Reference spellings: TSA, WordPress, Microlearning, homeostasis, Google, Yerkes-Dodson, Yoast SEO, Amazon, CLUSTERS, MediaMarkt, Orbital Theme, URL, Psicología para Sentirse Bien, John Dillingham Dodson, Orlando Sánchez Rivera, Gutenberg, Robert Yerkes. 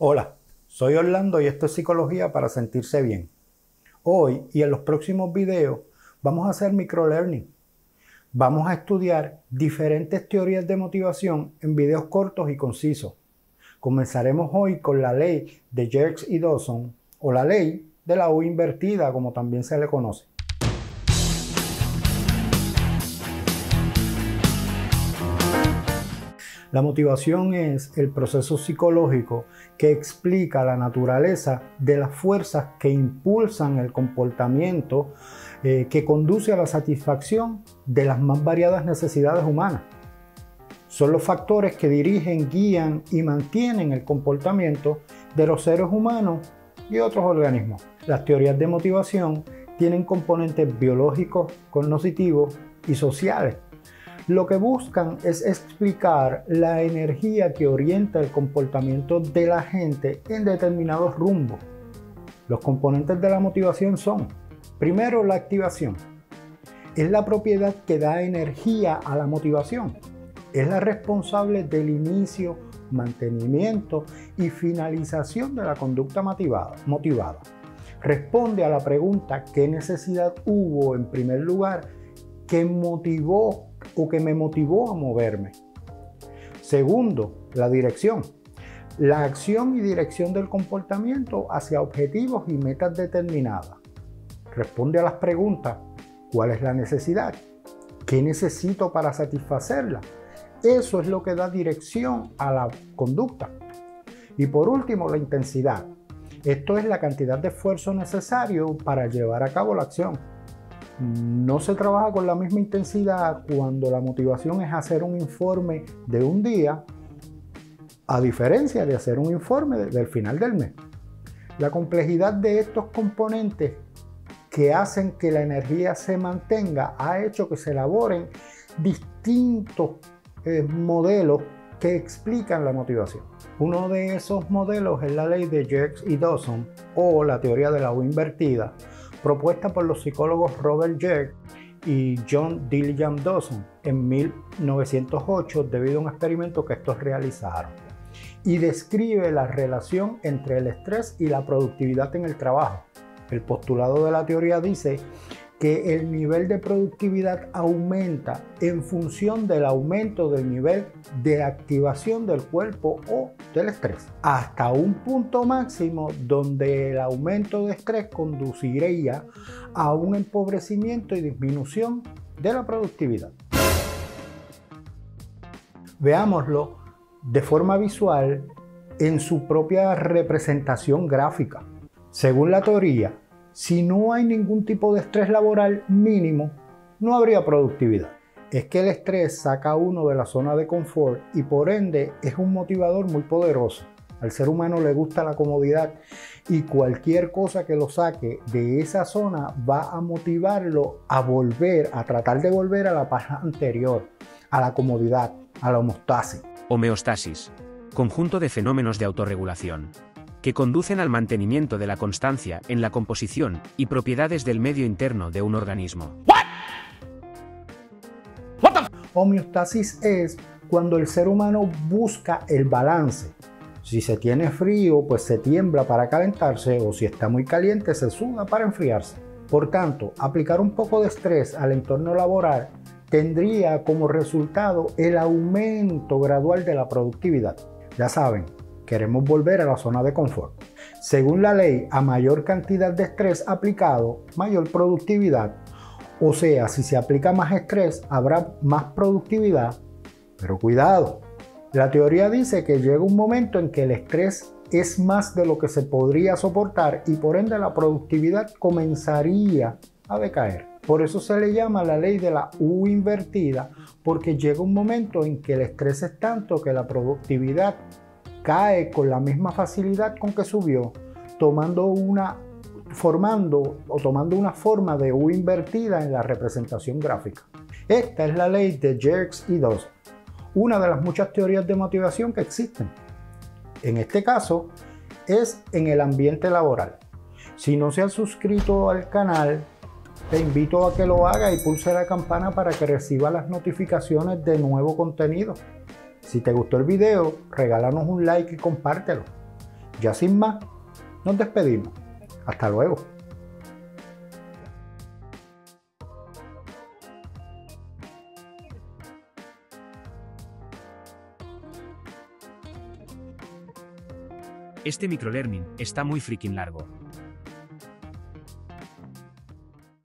Hola, soy Orlando y esto es Psicología para Sentirse Bien. Hoy y en los próximos videos vamos a hacer microlearning. Vamos a estudiar diferentes teorías de motivación en videos cortos y concisos. Comenzaremos hoy con la ley de Yerkes y Dodson, o la ley de la U invertida, como también se le conoce. La motivación es el proceso psicológico que explica la naturaleza de las fuerzas que impulsan el comportamiento que conduce a la satisfacción de las más variadas necesidades humanas. Son los factores que dirigen, guían y mantienen el comportamiento de los seres humanos y otros organismos. Las teorías de motivación tienen componentes biológicos, cognitivos y sociales. Lo que buscan es explicar la energía que orienta el comportamiento de la gente en determinados rumbos. Los componentes de la motivación son: primero, la activación. Es la propiedad que da energía a la motivación. Es la responsable del inicio, mantenimiento y finalización de la conducta motivada. Responde a la pregunta: ¿qué necesidad hubo en primer lugar que motivó o que me motivó a moverme? Segundo, la dirección. La acción y dirección del comportamiento hacia objetivos y metas determinadas. Responde a las preguntas: ¿cuál es la necesidad? ¿Qué necesito para satisfacerla? Eso es lo que da dirección a la conducta. Y por último, la intensidad. Esto es la cantidad de esfuerzo necesario para llevar a cabo la acción. No se trabaja con la misma intensidad cuando la motivación es hacer un informe de un día, a diferencia de hacer un informe del final del mes. La complejidad de estos componentes que hacen que la energía se mantenga ha hecho que se elaboren distintos modelos que explican la motivación. Uno de esos modelos es la ley de Yerkes y Dodson, o la teoría de la U invertida, propuesta por los psicólogos Robert Yerkes y John Dillingham Dodson en 1908 debido a un experimento que estos realizaron, y describe la relación entre el estrés y la productividad en el trabajo. El postulado de la teoría dice que el nivel de productividad aumenta en función del aumento del nivel de activación del cuerpo o del estrés, hasta un punto máximo donde el aumento de estrés conduciría a un empobrecimiento y disminución de la productividad. Veámoslo de forma visual en su propia representación gráfica. Según la teoría, si no hay ningún tipo de estrés laboral mínimo, no habría productividad. Es que el estrés saca a uno de la zona de confort y por ende es un motivador muy poderoso. Al ser humano le gusta la comodidad y cualquier cosa que lo saque de esa zona va a motivarlo a volver, a tratar de volver a la paz anterior, a la comodidad, a la homeostasis. Homeostasis, conjunto de fenómenos de autorregulación que conducen al mantenimiento de la constancia en la composición y propiedades del medio interno de un organismo. Homeostasis es cuando el ser humano busca el balance. Si se tiene frío, pues se tiembla para calentarse, o si está muy caliente, se suda para enfriarse. Por tanto, aplicar un poco de estrés al entorno laboral tendría como resultado el aumento gradual de la productividad. Ya saben, queremos volver a la zona de confort. Según la ley, a mayor cantidad de estrés aplicado, mayor productividad. O sea, si se aplica más estrés, habrá más productividad. Pero cuidado, la teoría dice que llega un momento en que el estrés es más de lo que se podría soportar y por ende la productividad comenzaría a decaer. Por eso se le llama la ley de la U invertida, porque llega un momento en que el estrés es tanto que la productividad cae con la misma facilidad con que subió, tomando una forma de U invertida en la representación gráfica. Esta es la ley de Yerkes y Dodson, una de las muchas teorías de motivación que existen. En este caso, es en el ambiente laboral. Si no se han suscrito al canal, te invito a que lo haga y pulse la campana para que reciba las notificaciones de nuevo contenido. Si te gustó el video, regálanos un like y compártelo. Ya sin más, nos despedimos. Hasta luego. Este microlearning está muy freaking largo.